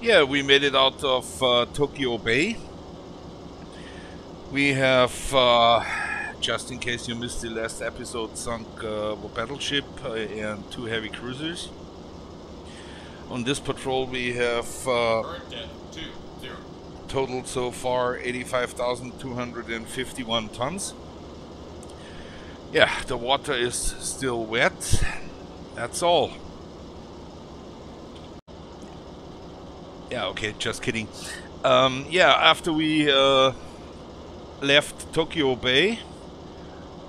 Yeah, we made it out of Tokyo Bay. We have, just in case you missed the last episode, sunk a battleship and two heavy cruisers. On this patrol we have totaled so far 85,251 tons. Yeah, the water is still wet. That's all. Yeah, okay, just kidding. Yeah, after we left Tokyo Bay,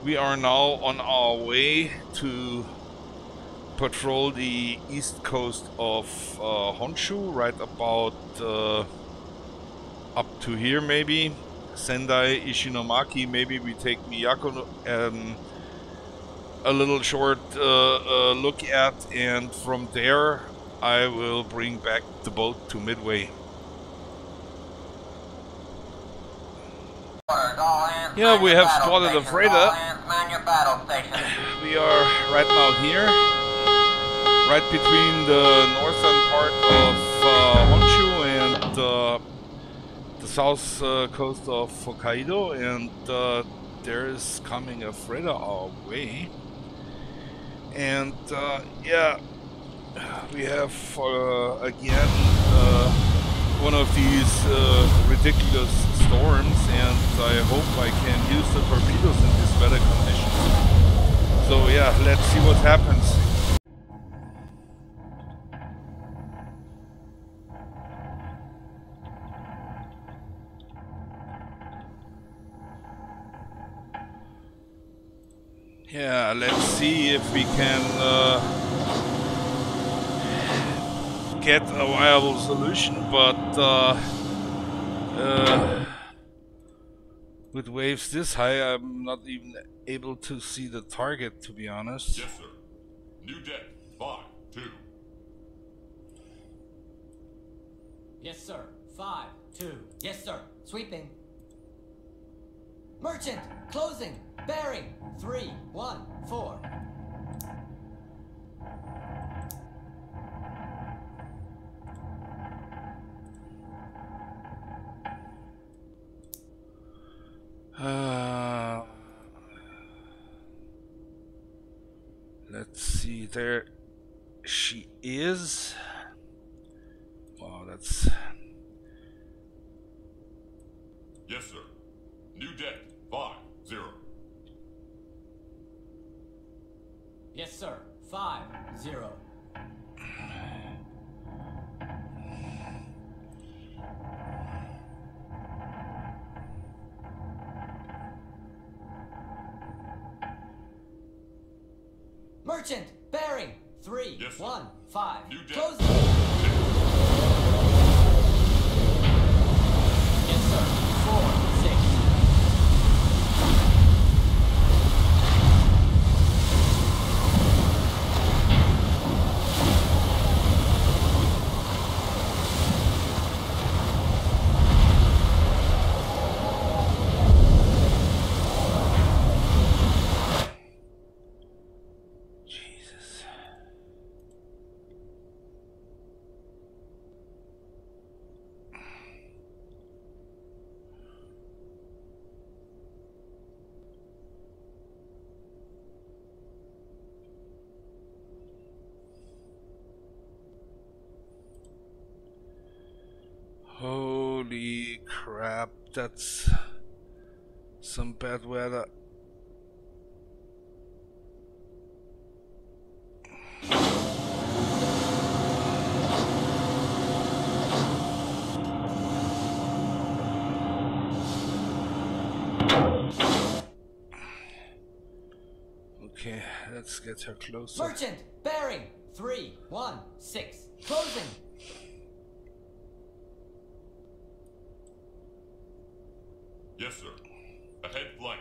we are now on our way to patrol the east coast of Honshu, right about up to here maybe. Sendai, Ishinomaki, maybe we take Miyako a little short look at, and from there I will bring back the boat to Midway. Yeah, we have spotted a freighter. We are right now here, right between the northern part of Honshu and the south coast of Hokkaido, and there is coming a freighter our way. And yeah, we have again one of these ridiculous storms, and I hope I can use the torpedoes in these weather conditions. So yeah, let's see what happens. Yeah, let's see if we can get a viable solution, but with waves this high, I'm not even able to see the target, to be honest. Yes, sir. New deck, 5-2. Yes, sir. 5-2. Yes, sir. Sweeping. Merchant, closing, bearing, 3-1-4. Let's see, there she is. Wow, that's... Yes, sir. New deck, 5-0. Yes, sir. 5-0. Merchant, bearing, 3-1-5. Close. Yes, sir. 4-6. Holy crap, that's some bad weather. Okay, let's get her closer. Merchant, bearing, 3-1-6, closing. Yes, sir. Ahead flight.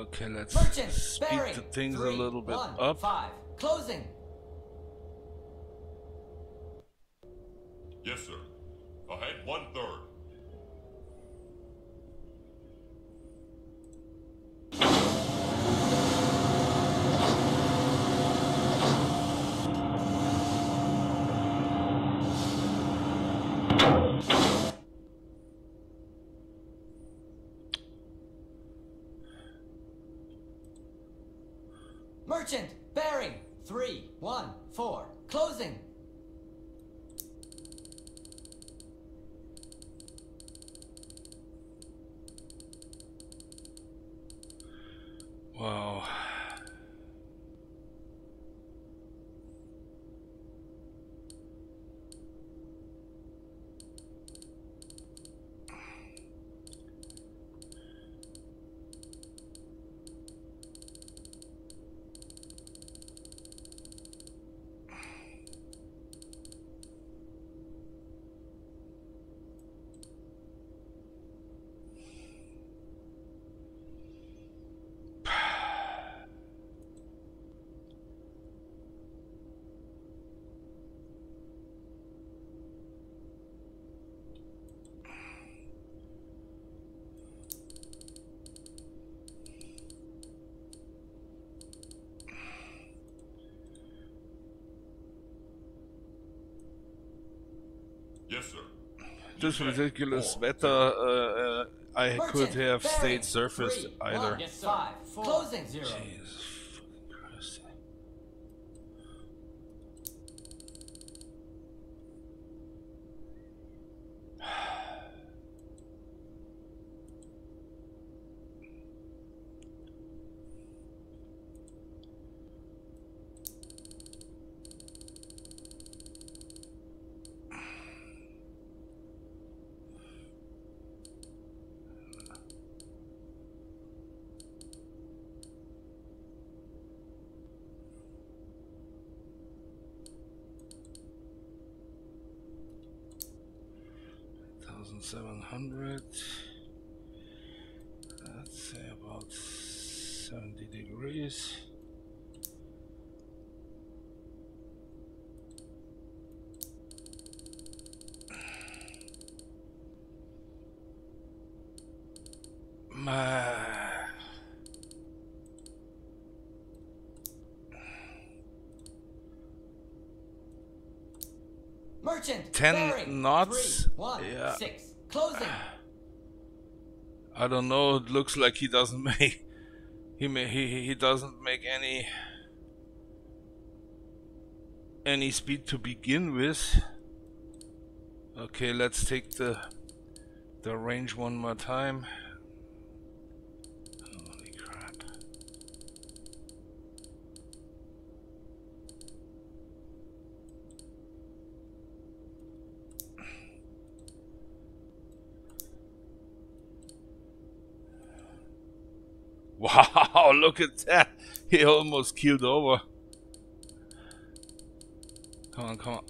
Okay, let's merchant, speed bearing, the things three, a little bit one, up. 5, closing. Yes, sir. Ahead 1/3. Merchant, bearing, 314, closing. Wow. Yes, sir. This ridiculous weather, I could have stayed surfaced either. Yes, 5, 4, closing. 0. Jeez. Let's say about 70 degrees. Merchant, 10 knots. 3, 1, 6. Closing. I don't know. It looks like he doesn't make. He doesn't make any speed to begin with. Okay, let's take the range one more time. Holy crap! Wow, look at that. He almost keeled over. Come on, come on.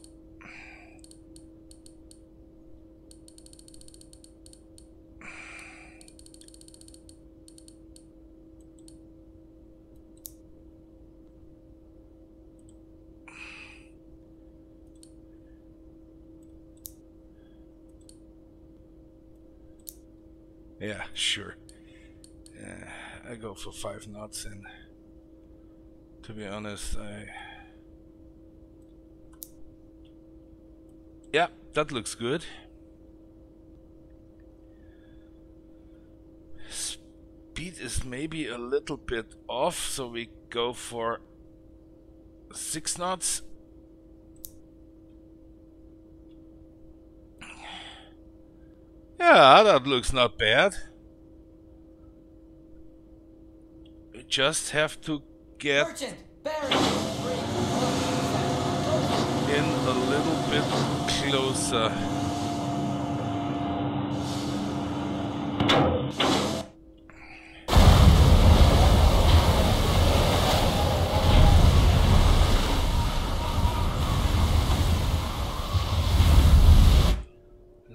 Yeah, sure. I go for 5 knots, and to be honest, yeah, that looks good. Speed is maybe a little bit off, so we go for 6 knots. Yeah, that looks not bad. Just have to get in a little bit closer.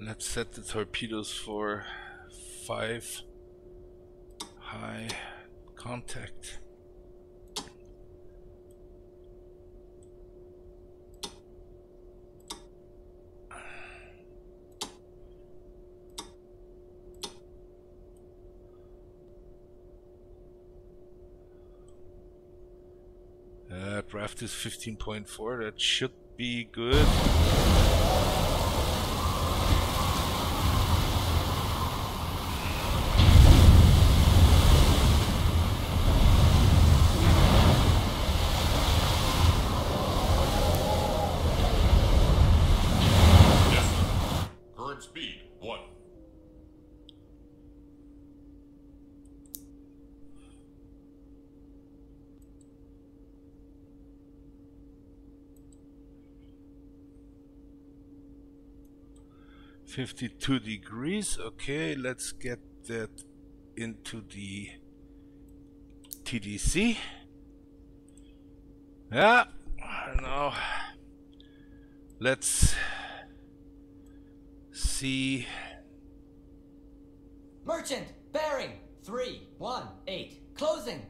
Let's set the torpedoes for 5 high. contact. Draft is 15.4, that should be good. .52 degrees. Okay, let's get that into the TDC. Yeah, now let's see. Merchant bearing 318 closing.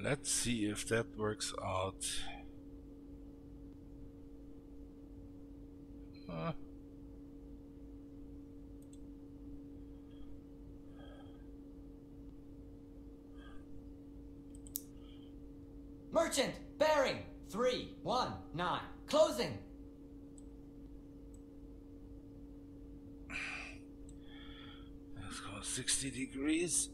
Let's see if that works out. Merchant bearing 319 closing. Let's go 60 degrees.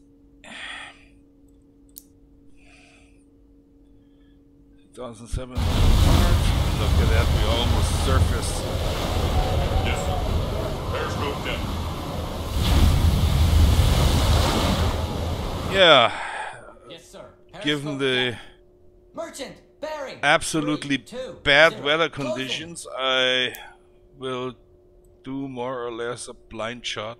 $2007. Look at that, we almost surfaced. Yes, sir. There's no depth. Yeah. Yes, sir. Given the merchant bearing absolutely bad weather conditions, I will do more or less a blind shot.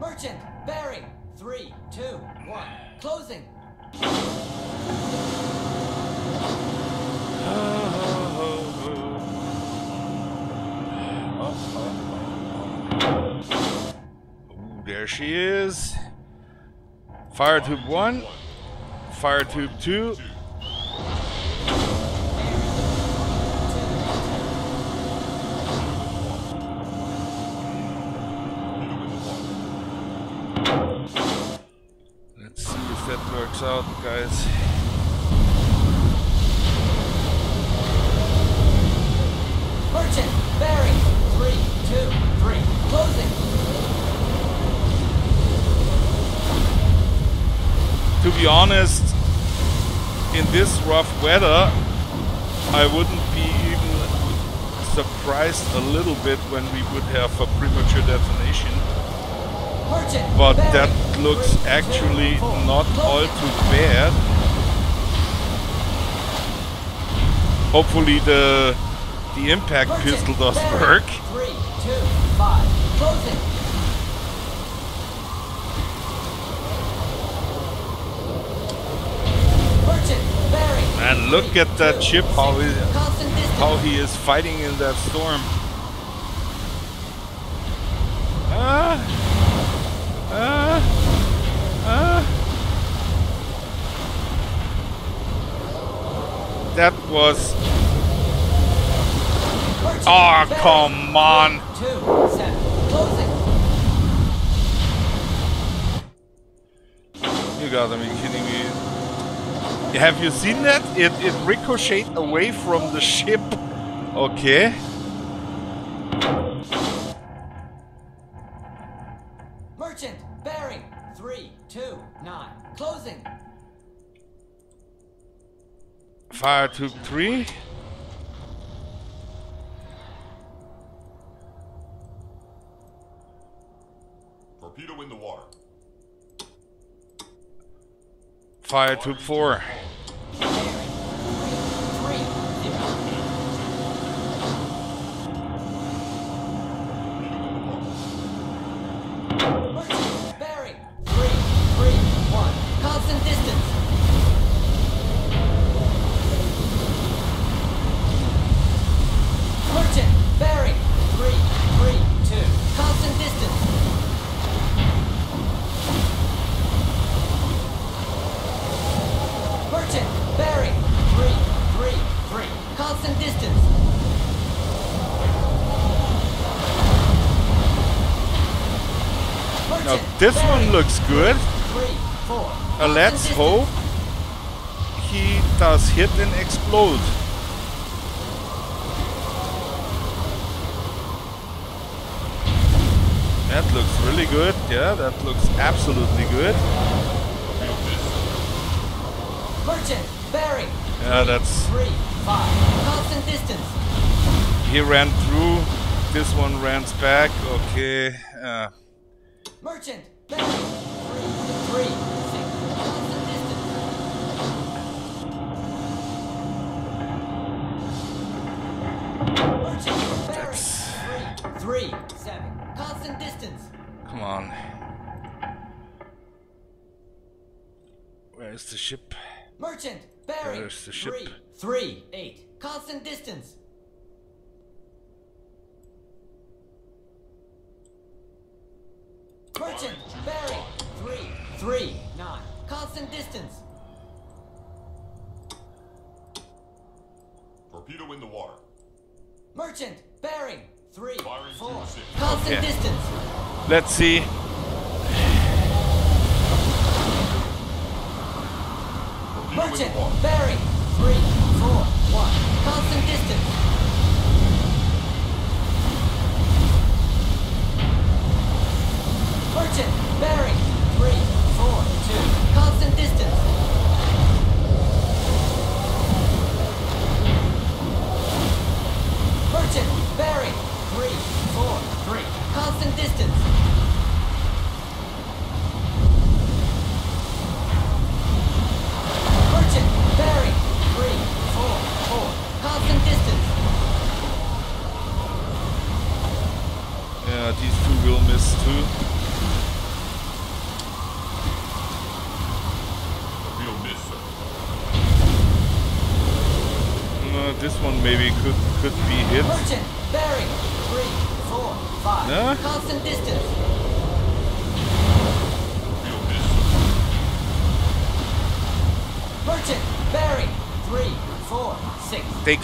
Merchant bearing 321 closing. Oh, there she is. Fire tube 1, fire tube 2. Out, guys. Merchant bearing 323 closing. To be honest, in this rough weather, I wouldn't be even surprised a little bit when we would have a premature detonation. But that looks actually not all too bad. Hopefully the impact pistol does work. 3, 2, 5, closing. And look at that ship, how he is fighting in that storm. That was... Oh, come on! You gotta be kidding me. Have you seen that? It ricocheted away from the ship. Okay. Merchant bearing 329 closing. Fire tube 3. Torpedo in the water. Fire tube 4. This one looks good. Let's hope he does hit and explode. That looks really good. Yeah, that looks absolutely good. Merchant, bearing. Yeah, that's 3, 5, constant distance. He ran through. This one runs back. Okay. Merchant, bearing. 3, 3. That's 3, 7, constant distance. Come on. Where's the ship? Merchant, bearing. Where's the ship? 3, 3, 8, constant distance. Merchant, bearing. 3, 3, 9, constant distance. Torpedo in the water. Merchant, bearing, 3, 4, constant distance. Let's see. Merchant, bearing, 3, 4, 1, constant distance. Merchant, bearing, 3, 4, 2, constant distance. Merchant, bearing, 3, 4, 3, constant distance. Merchant, bearing, 3, 4, 4, constant distance. Yeah, these two will miss too. We'll miss it. This one maybe could be hit. Merchant, bearing, 3, 4, 5, constant distance. Merchant, bearing, 3, 4, 6. They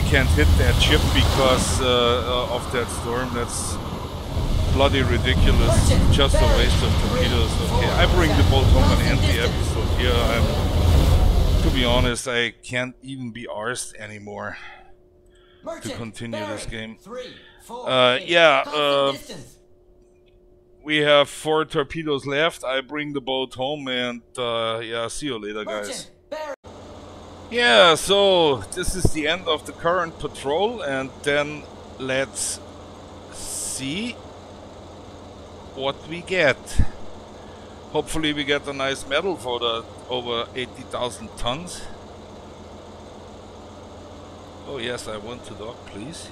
can't hit that ship because of that storm. That's bloody ridiculous. Merchant, just bearing, a waste of torpedoes. Okay, I bring the boat home and end the episode here. To be honest, I can't even be arsed anymore. Merchant, to continue bearing, this game. 3, 4, we have 4 torpedoes left. I bring the boat home and yeah, see you later, guys. Merchant, yeah, so this is the end of the current patrol, and then let's see what we get. Hopefully we get a nice medal for the over 80,000 tons. Oh yes, I want to dock, please.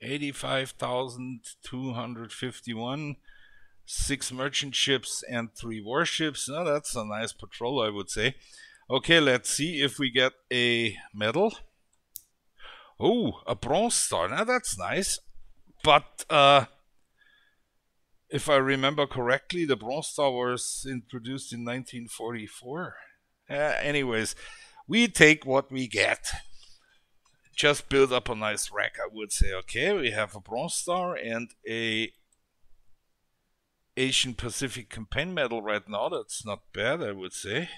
$85,251, 6 merchant ships and 3 warships. Now that's a nice patrol, I would say. Okay, let's see if we get a medal. Oh, a bronze star. Now that's nice, but if I remember correctly, the Bronze Star was introduced in 1944. Anyways, we take what we get. Just build up a nice rack, I would say. Okay, we have a Bronze Star and a Asian Pacific Campaign Medal right now. That's not bad, I would say.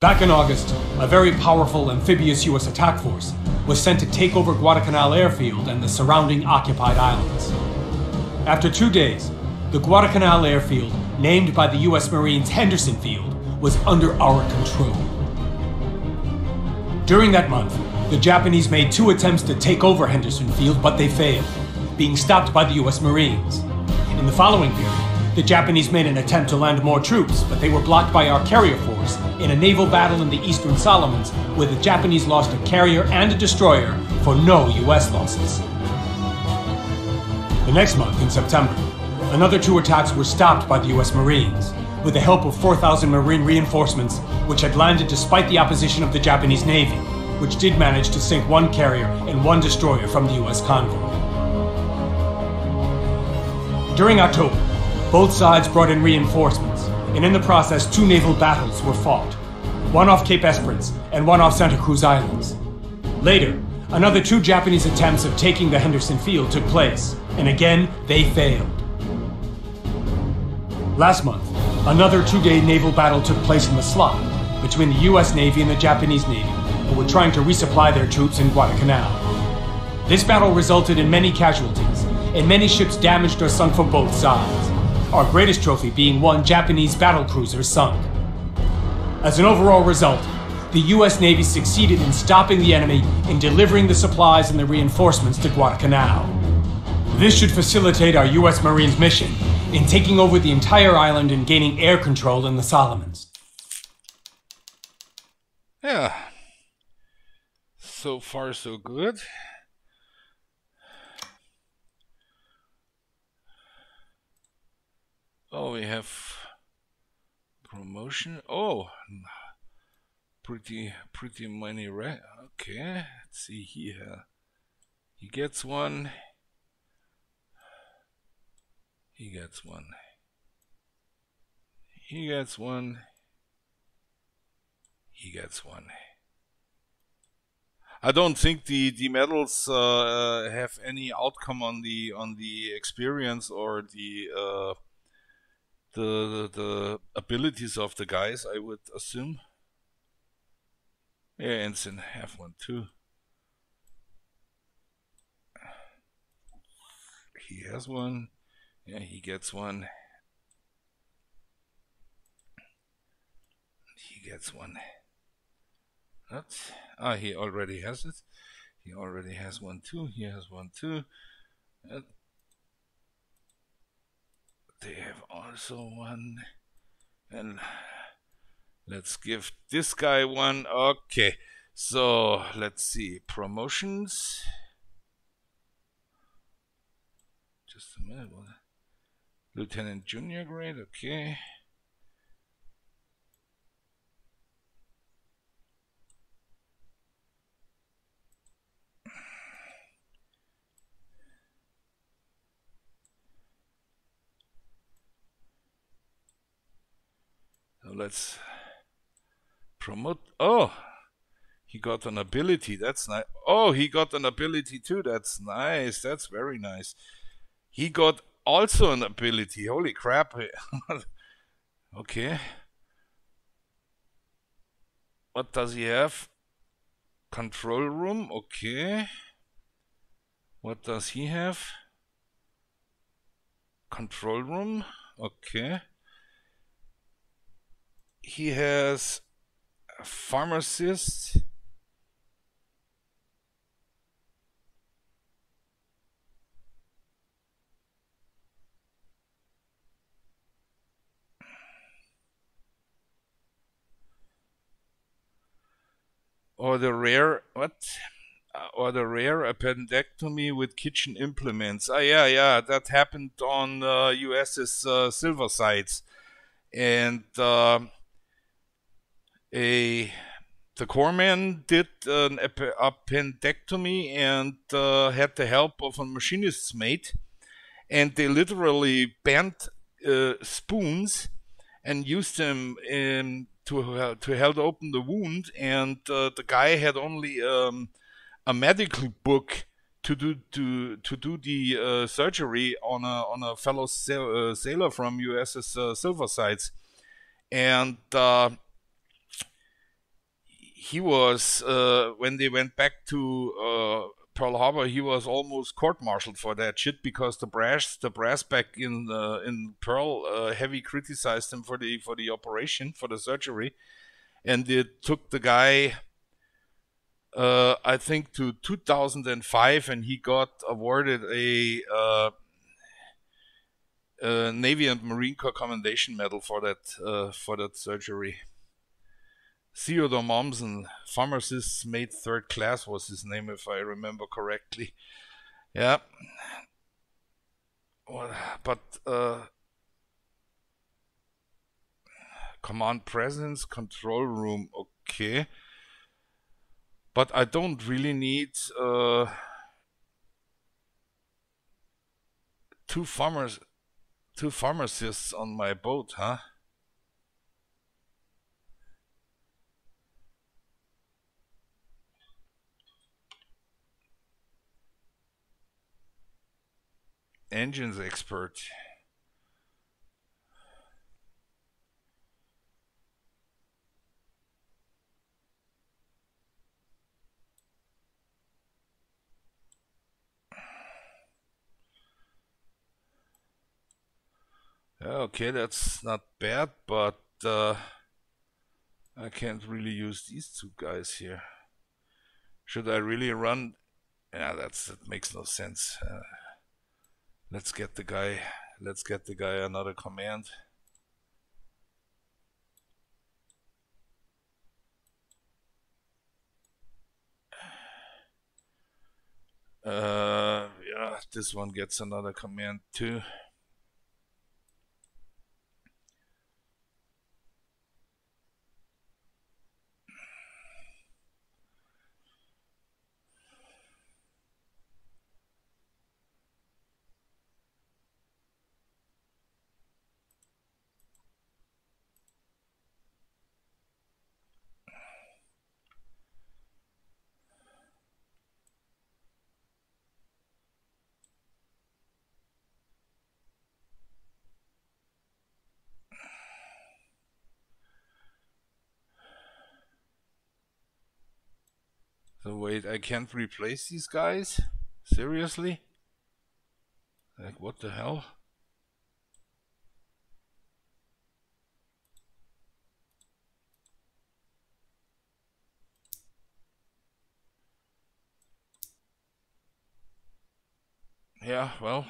Back in August, a very powerful amphibious U.S. attack force was sent to take over Guadalcanal Airfield and the surrounding occupied islands. After 2 days, the Guadalcanal airfield, named by the U.S. Marines Henderson Field, was under our control. During that month, the Japanese made 2 attempts to take over Henderson Field, but they failed, being stopped by the U.S. Marines. In the following period, the Japanese made an attempt to land more troops, but they were blocked by our carrier force in a naval battle in the Eastern Solomons, where the Japanese lost a carrier and a destroyer for no U.S. losses. The next month, in September, another 2 attacks were stopped by the U.S. Marines, with the help of 4,000 Marine reinforcements, which had landed despite the opposition of the Japanese Navy, which did manage to sink 1 carrier and 1 destroyer from the U.S. convoy. During October, both sides brought in reinforcements, and in the process, 2 naval battles were fought. one off Cape Esperance and one off Santa Cruz Islands. Later, another two Japanese attempts of taking the Henderson Field took place, and again, they failed. Last month, another two-day naval battle took place in the slot between the US Navy and the Japanese Navy, who were trying to resupply their troops in Guadalcanal. This battle resulted in many casualties, and many ships damaged or sunk from both sides, our greatest trophy being one Japanese battlecruiser sunk. As an overall result, the U.S. Navy succeeded in stopping the enemy and delivering the supplies and the reinforcements to Guadalcanal. This should facilitate our U.S. Marines' mission in taking over the entire island and gaining air control in the Solomons. Yeah. So far, so good. Oh, we have promotion. Oh, pretty many, right? Okay, let's see here. He gets one. He gets one. He gets one. He gets one. I don't think the medals have any outcome on the experience or the abilities of the guys, I would assume. Yeah, Ensign have one too. He has one. Yeah, he gets one. He gets one. What? Ah, he already has it. He already has one too. He has one too. They have also one. And let's give this guy one. Okay, so let's see. Promotions. Just a minute. Lieutenant Junior grade. Okay. So let's promote. Oh, he got an ability. That's nice. Oh, he got an ability too. That's nice. That's very nice. He got also an ability. Holy crap. Okay. What does he have? Control room. Okay. What does he have? Control room. Okay. He has a pharmacist. Or the rare, what? Or the rare appendectomy with kitchen implements. Ah, yeah, yeah, that happened on USS Silversides. And the corpsman did an appendectomy and had the help of a machinist's mate, and they literally bent spoons and used them to help open the wound, and the guy had only a medical book to do the surgery on a fellow sailor from USS Silversides, and he was, when they went back to Pearl Harbor, he was almost court-martialed for that shit, because the brass back in Pearl heavy criticized him for the operation, for the surgery, and it took the guy, I think, to 2005, and he got awarded a Navy and Marine Corps Commendation Medal for that surgery. Theodor Mommsen, pharmacist's mate, 3rd class was his name, if I remember correctly. Yeah. But command presence, control room, okay. But I don't really need 2 pharmacists on my boat, huh? engines expert. Okay, that's not bad, but I can't really use these two guys here. Should I really run? Yeah, that makes no sense. Let's get the guy another command. Yeah, this one gets another command too. So wait, I can't replace these guys? Seriously? Like, what the hell? Yeah, well.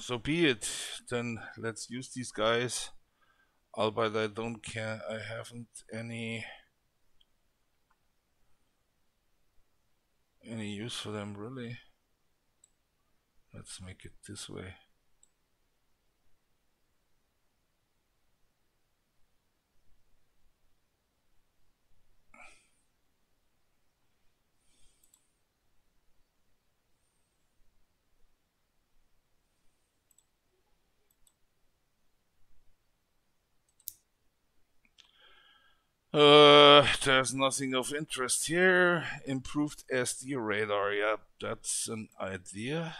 So be it. Then let's use these guys. Albeit I don't care, I haven't any use for them really. Let's make it this way. There's nothing of interest here. Improved SD radar, yeah, that's an idea.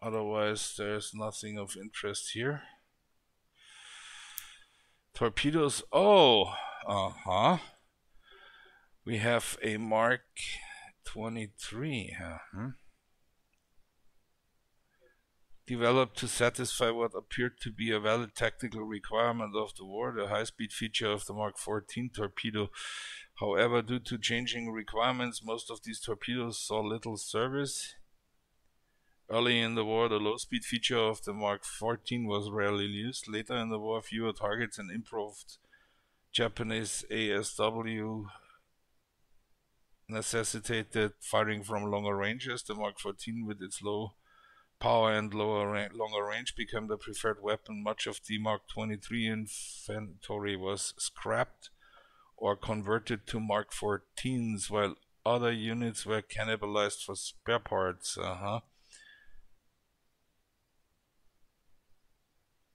Otherwise, there's nothing of interest here. Torpedoes, oh, we have a Mark 23, huh? Developed to satisfy what appeared to be a valid tactical requirement of the war, the high-speed feature of the Mark 14 torpedo. However, due to changing requirements, most of these torpedoes saw little service. Early in the war, the low-speed feature of the Mark 14 was rarely used. Later in the war, fewer targets and improved Japanese ASW necessitated firing from longer ranges. The Mark 14, with its low power and longer range, became the preferred weapon. Much of the Mark 23 inventory was scrapped or converted to Mark 14s, while other units were cannibalized for spare parts.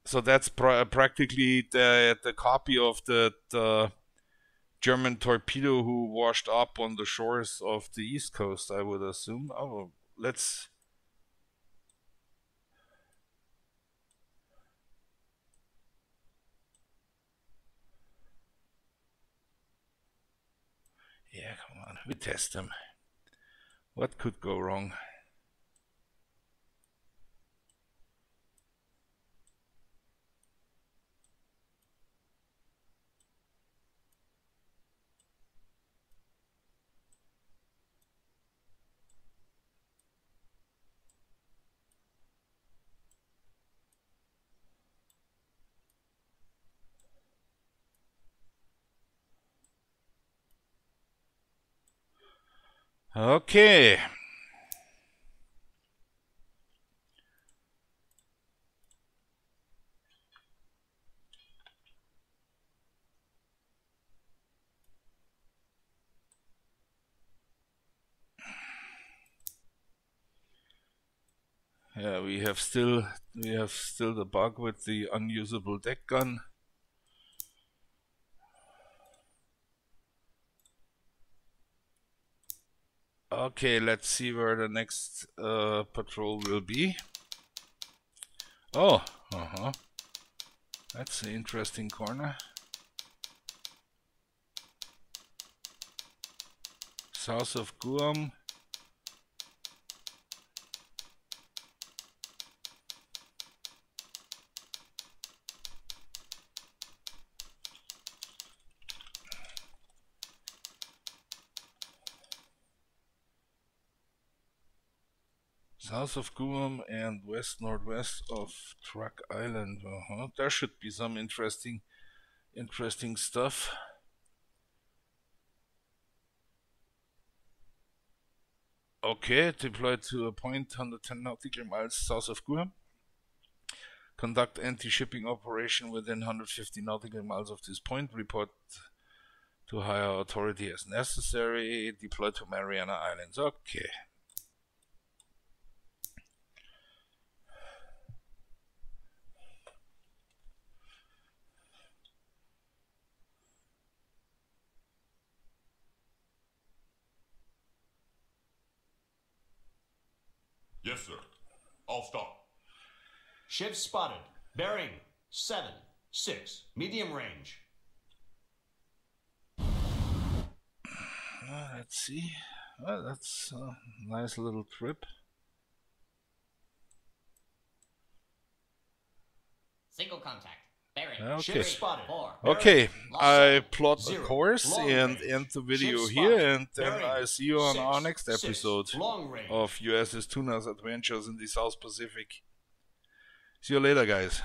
So that's practically the copy of the German torpedo who washed up on the shores of the East Coast, I would assume. Oh, let's. Yeah, come on, we test them. What could go wrong? Okay. Yeah, we have still the bug with the unusable deck gun. Okay, let's see where the next patrol will be. Oh, that's an interesting corner. South of Guam. South of Guam and west-northwest of Truk Island. There should be some interesting stuff. Okay, deployed to a point 110 nautical miles south of Guam. Conduct anti-shipping operation within 150 nautical miles of this point. Report to higher authority as necessary. Deployed to Mariana Islands. Okay. Yes, sir. All stop. Ship spotted. Bearing 7-6. Medium range. Let's see. Well, that's a nice little trip. Single contact. Bearing. Okay. Ship spotted. Okay. I plot the course and end the video here, and then I see you on our next episode of USS Tuna's Adventures in the South Pacific. See you later, guys.